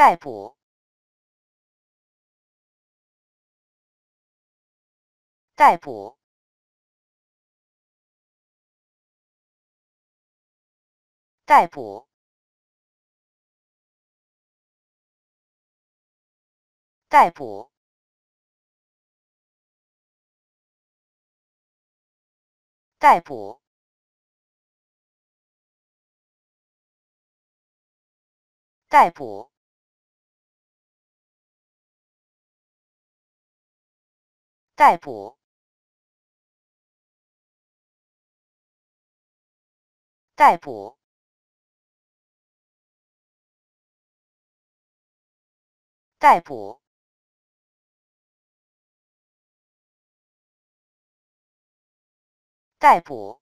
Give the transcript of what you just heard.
逮捕。逮捕。逮捕。逮捕。逮捕。 逮捕，逮捕，逮捕，逮捕，逮捕。